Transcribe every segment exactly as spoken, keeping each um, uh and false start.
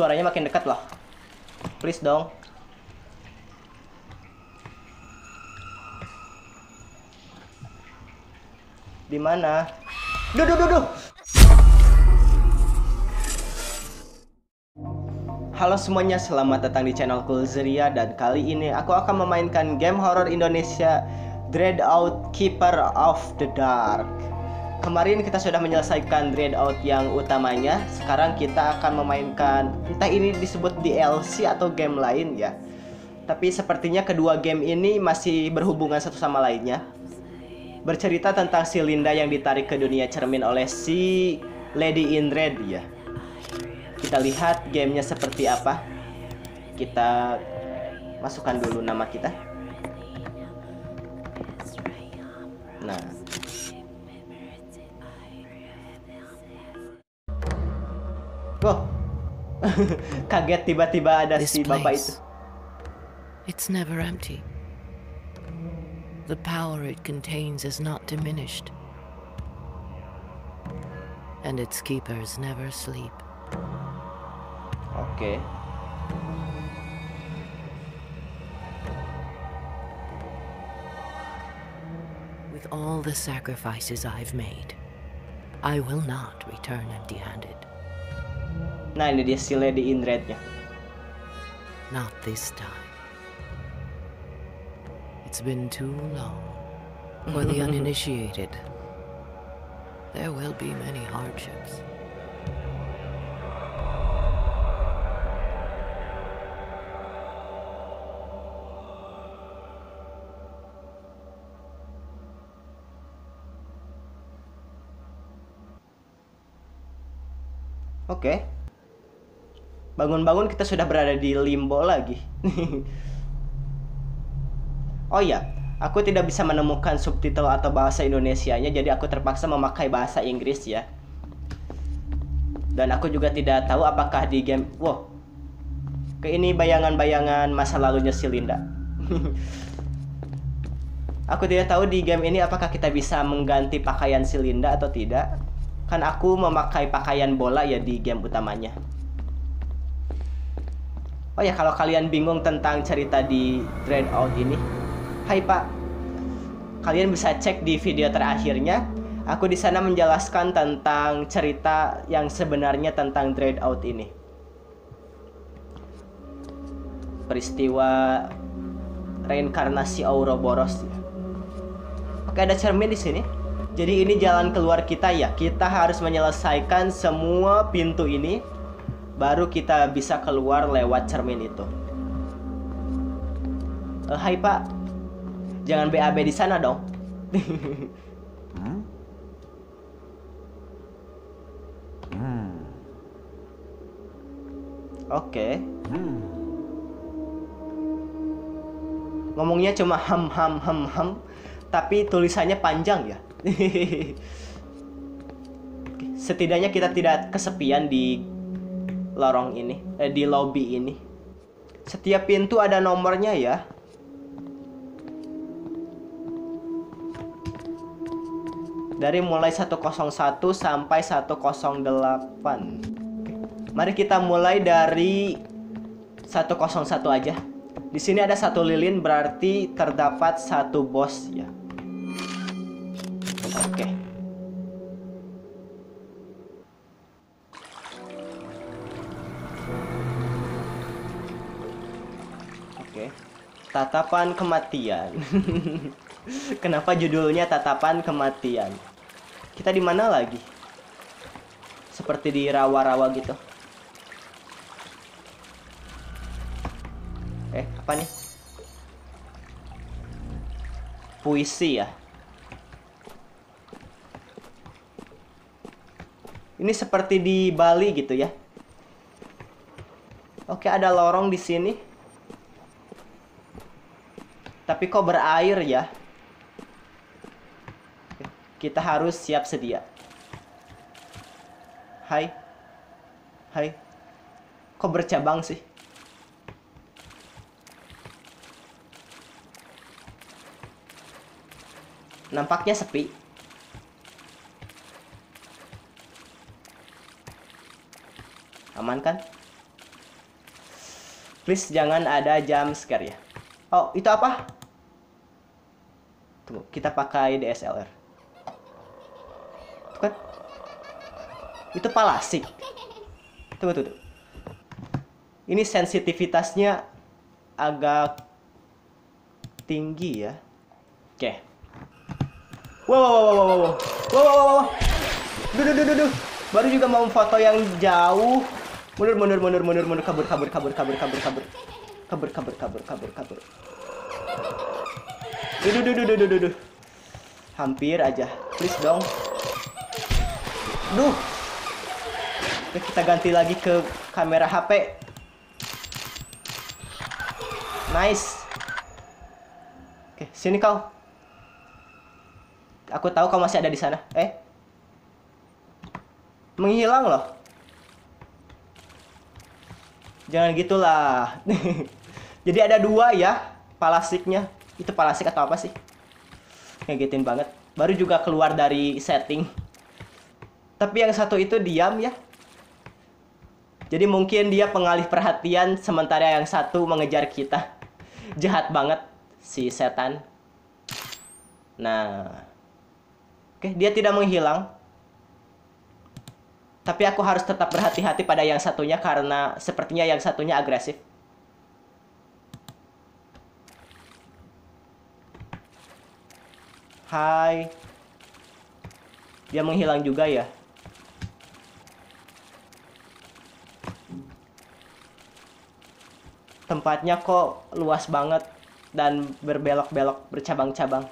suaranya makin dekat lah. Please dong. Di mana? Duh, duh, duh, duh. Halo semuanya, selamat datang di channel Coolzeria, dan kali ini aku akan memainkan game horor Indonesia DreadOut Keeper of the Dark. Kemarin kita sudah menyelesaikan DreadOut yang utamanya. Sekarang kita akan memainkan, entah ini disebut D L C atau game lain ya. Tapi sepertinya kedua game ini masih berhubungan satu sama lainnya. Bercerita tentang si Linda yang ditarik ke dunia cermin oleh si Lady in Red ya. Kita lihat gamenya seperti apa. Kita masukkan dulu nama kita. Nah, oh. Kaget tiba-tiba ada si bapak itu. It's never empty. The power it contains is not diminished. And its keepers never sleep. Oke. Okay. With all the sacrifices I've made, I will not return empty-handed. Nah, ini dia si Lady in Red-nya. Not this time. It's been too long for the uninitiated. There will be many hardships. Oke, okay. Bangun-bangun kita sudah berada di Limbo lagi. Oh iya, aku tidak bisa menemukan subtitle atau bahasa Indonesianya, jadi aku terpaksa memakai bahasa Inggris ya. Dan aku juga tidak tahu apakah di game... Wow, ke ini bayangan-bayangan masa lalunya si Linda. Aku tidak tahu di game ini apakah kita bisa mengganti pakaian si Linda atau tidak. Kan aku memakai pakaian bola ya di game utamanya. Oh ya, kalau kalian bingung tentang cerita di DreadOut ini, hai Pak, kalian bisa cek di video terakhirnya. Aku di sana menjelaskan tentang cerita yang sebenarnya tentang DreadOut ini. Peristiwa reinkarnasi Ouroboros. Oke, ada cermin di sini. Jadi ini jalan keluar kita ya. Kita harus menyelesaikan semua pintu ini, baru kita bisa keluar lewat cermin itu. Oh, hai Pak, jangan B A B di sana dong. Oke. Ngomongnya cuma ham ham ham ham, tapi tulisannya panjang ya. Setidaknya kita tidak kesepian di lorong ini, eh, di lobby ini. Setiap pintu ada nomornya ya. Dari mulai satu nol satu sampai satu nol delapan. Mari kita mulai dari satu nol satu aja. Di sini ada satu lilin, berarti terdapat satu bos ya. Oke. Okay. Oke. Okay. Tatapan kematian. Kenapa judulnya tatapan kematian? Kita di mana lagi? Seperti di rawa-rawa gitu. Eh, apa nih? Puisi ya. Ini seperti di Bali gitu ya. Oke, ada lorong di sini. Tapi kok berair ya? Kita harus siap sedia. Hai. Hai. Kok bercabang sih? Nampaknya sepi. Aman kan? Please jangan ada jump scare ya. Oh, itu apa? Tunggu, kita pakai D S L R. Tuh kan? Itu palasik. Tunggu, tunggu, tunggu. Ini sensitivitasnya agak tinggi ya. Oke. Okay. Wow, wow, wow, wow, wow, wow, wow, wow, duh, duh, duh, duh, duh. Baru juga mau foto yang jauh. Mundur, mundur, mundur, mundur, mundur, kabur, kabur, kabur, kabur, kabur, kabur, kabur, kabur, kabur, kabur, kabur. Duh, duh, duh, duh, duh, duh, duh. Hampir aja, please dong. Duh. Oke, kita ganti lagi ke kamera H P. Nice. Oke, sini kau. Aku tahu kau masih ada di sana. Eh, menghilang loh. Jangan gitulah. Jadi ada dua ya palasiknya. Itu palasik atau apa sih? Ngegetin banget. Baru juga keluar dari setting. Tapi yang satu itu diam ya. Jadi mungkin dia pengalih perhatian sementara yang satu mengejar kita. Jahat banget si setan. Nah. Oke, dia tidak menghilang. Tapi aku harus tetap berhati-hati pada yang satunya karena sepertinya yang satunya agresif. Hai. Dia menghilang juga ya. Tempatnya kok luas banget dan berbelok-belok, bercabang-cabang.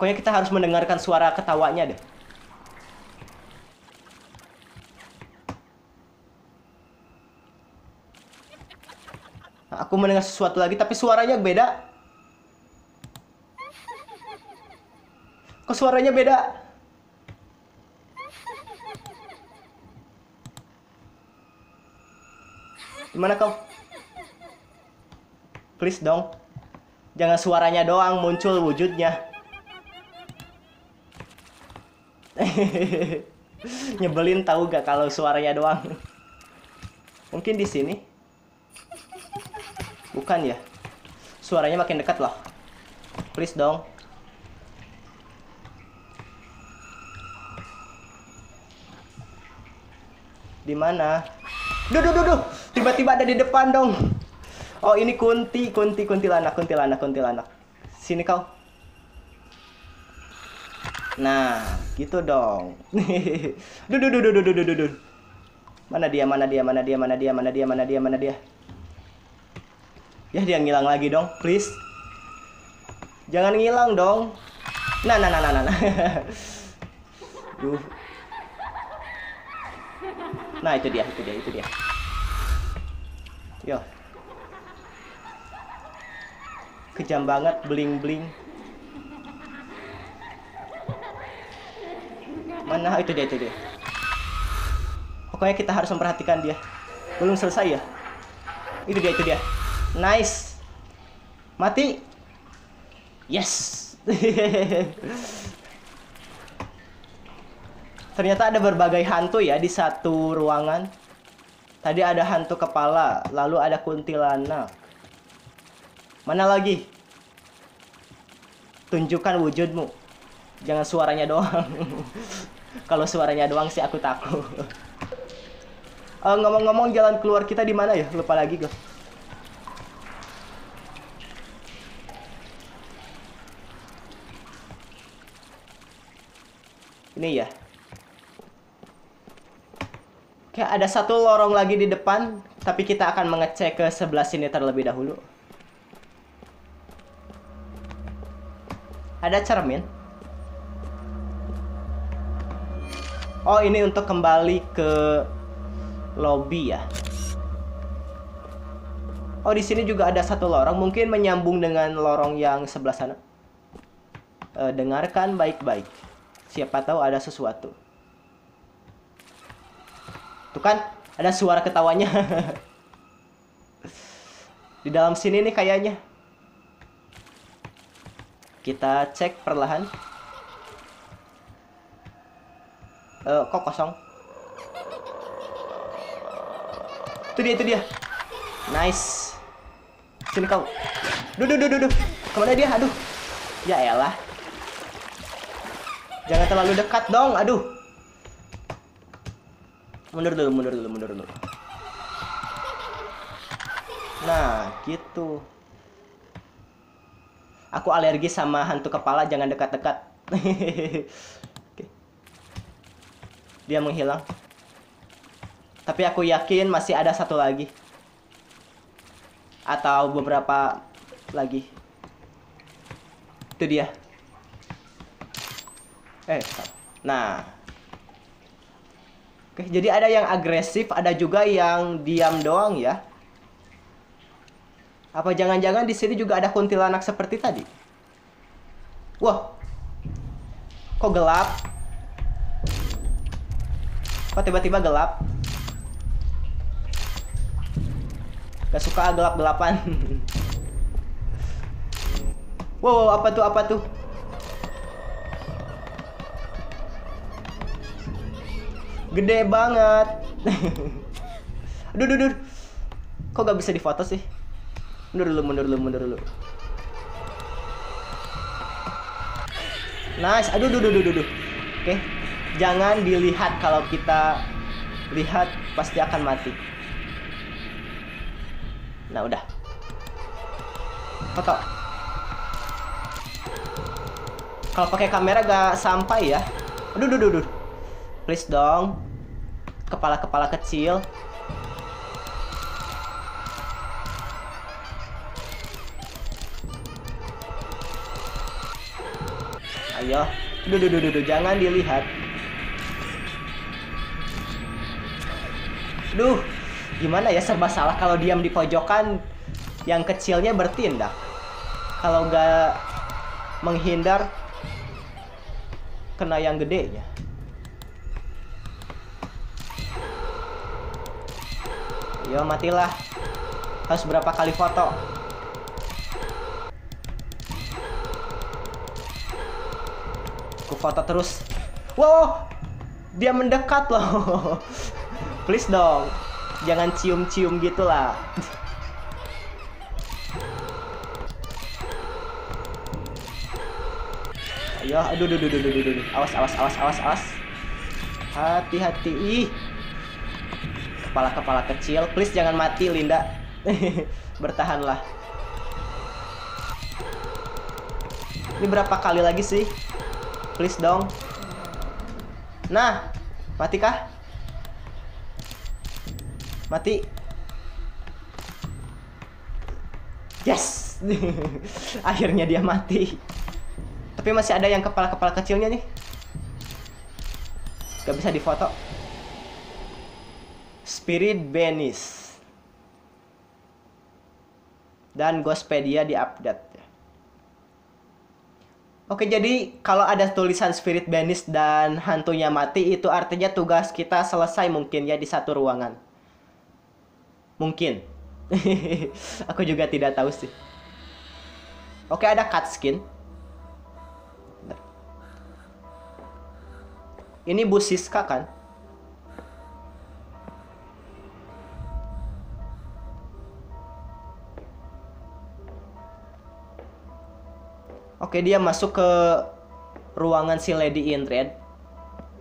Pokoknya kita harus mendengarkan suara ketawanya deh. Nah, aku mendengar sesuatu lagi tapi suaranya beda. Kok suaranya beda? Gimana kau? Please dong. Jangan suaranya doang muncul wujudnya. Nyebelin tahu gak kalau suaranya doang. Mungkin di sini. Bukan ya? Suaranya makin dekat loh. Please dong. Di mana? Duh duh duh duh. Tiba-tiba ada di depan dong. Oh, ini kunti, kunti, kuntilanak, kuntilanak, kuntilanak. Sini kau. Nah, gitu dong. Duh, duh, duh, duh, duh, duh, duh, duh. Mana dia, mana dia, mana dia, mana dia, mana dia, mana dia, mana dia. Ya, dia ngilang lagi dong, please. Jangan ngilang dong. Nah, nah, nah, nah, nah. Duh. Nah, itu dia, itu dia, itu dia. Yo. Kejam banget, bling-bling. Mana itu dia, itu dia. Pokoknya kita harus memperhatikan dia. Belum selesai ya. Itu dia, itu dia. Nice. Mati. Yes. Ternyata ada berbagai hantu ya di satu ruangan. Tadi ada hantu kepala, lalu ada kuntilanak. Mana lagi? Tunjukkan wujudmu. Jangan suaranya doang. Kalau suaranya doang sih aku takut. uh, Ngomong-ngomong jalan keluar kita di mana ya? Lupa lagi gue. Ini ya. Oke, ada satu lorong lagi di depan. Tapi kita akan mengecek ke sebelah sini terlebih dahulu. Ada cermin. Oh, ini untuk kembali ke lobby ya. Oh, di sini juga ada satu lorong, mungkin menyambung dengan lorong yang sebelah sana. E, dengarkan baik-baik. Siapa tahu ada sesuatu. Tuh kan, ada suara ketawanya. Di dalam sini nih kayaknya. Kita cek perlahan. Uh, kok kosong? Itu dia, itu dia. Nice. Sini kau. Duh, duh, duh, duh, duh. Kemana dia? Aduh. Ya elah. Jangan terlalu dekat dong. Aduh. Mundur dulu, mundur dulu, mundur dulu. Nah, gitu. Aku alergi sama hantu kepala, jangan dekat-dekat. Okay. Dia menghilang. Tapi aku yakin masih ada satu lagi. Atau beberapa lagi. Itu dia. Eh, nah. Oke, jadi ada yang agresif, ada juga yang diam doang ya. Apa jangan-jangan di sini juga ada kuntilanak seperti tadi? Wah. Kok gelap? Kok tiba-tiba gelap? Gak suka gelap-gelapan. Wow, apa tuh, apa tuh? Gede banget. Aduh, duh, duh. Kok gak bisa difoto sih? Mundur dulu, mundur dulu, mundur dulu. Nice. Aduh, duh, duh, duh, duh. Oke. Jangan dilihat, kalau kita lihat pasti akan mati. Nah, udah. Foto. Kalau pakai kamera gak sampai ya. Aduh, duh, duh, duh. Please dong. Kepala-kepala kecil. Ayo, duh, duh, duh, duh, jangan dilihat. Duh, gimana ya, serba salah kalau diam di pojokan. Yang kecilnya bertindak. Kalau nggak menghindar, kena yang gedenya. Ayo, matilah. Harus berapa kali foto? Foto terus. Wow, dia mendekat loh. Please dong, jangan cium-cium gitulah. Ayo, aduh, aduh, aduh, aduh, aduh, awas, awas, awas, awas, awas. Hati-hati. Ih, kepala-kepala kecil, please jangan mati, Linda. Bertahanlah. Ini berapa kali lagi sih? Please dong. Nah, mati kah? Mati. Yes. Akhirnya dia mati. Tapi masih ada yang kepala-kepala kecilnya nih. Gak bisa difoto. Spirit Benis. Dan Ghostpedia diupdate. Oke, jadi kalau ada tulisan Spirit Banished dan hantunya mati, itu artinya tugas kita selesai mungkin ya di satu ruangan. Mungkin. Aku juga tidak tahu sih. Oke, ada cut skin. Ini Bu Siska kan? Oke, dia masuk ke ruangan si Lady in Red.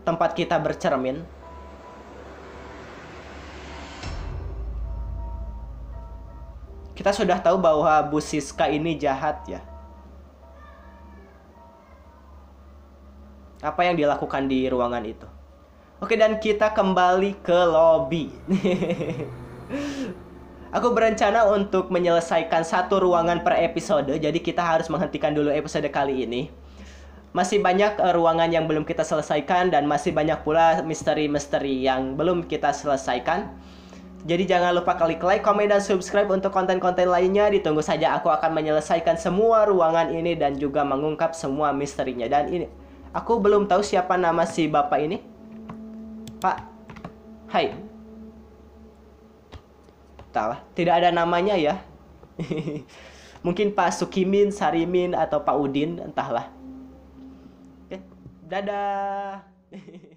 Tempat kita bercermin. Kita sudah tahu bahwa Bu Siska ini jahat ya. Apa yang dilakukan di ruangan itu? Oke, dan kita kembali ke lobby. Aku berencana untuk menyelesaikan satu ruangan per episode, jadi kita harus menghentikan dulu episode kali ini. Masih banyak uh, ruangan yang belum kita selesaikan, dan masih banyak pula misteri-misteri yang belum kita selesaikan. Jadi jangan lupa klik like, komen, dan subscribe untuk konten-konten lainnya. Ditunggu saja, aku akan menyelesaikan semua ruangan ini dan juga mengungkap semua misterinya. Dan ini, aku belum tahu siapa nama si bapak ini. Pak, hai. Entahlah, tidak ada namanya ya. Mungkin Pak Sukimin, Sarimin, atau Pak Udin, entahlah. Oke, dadah.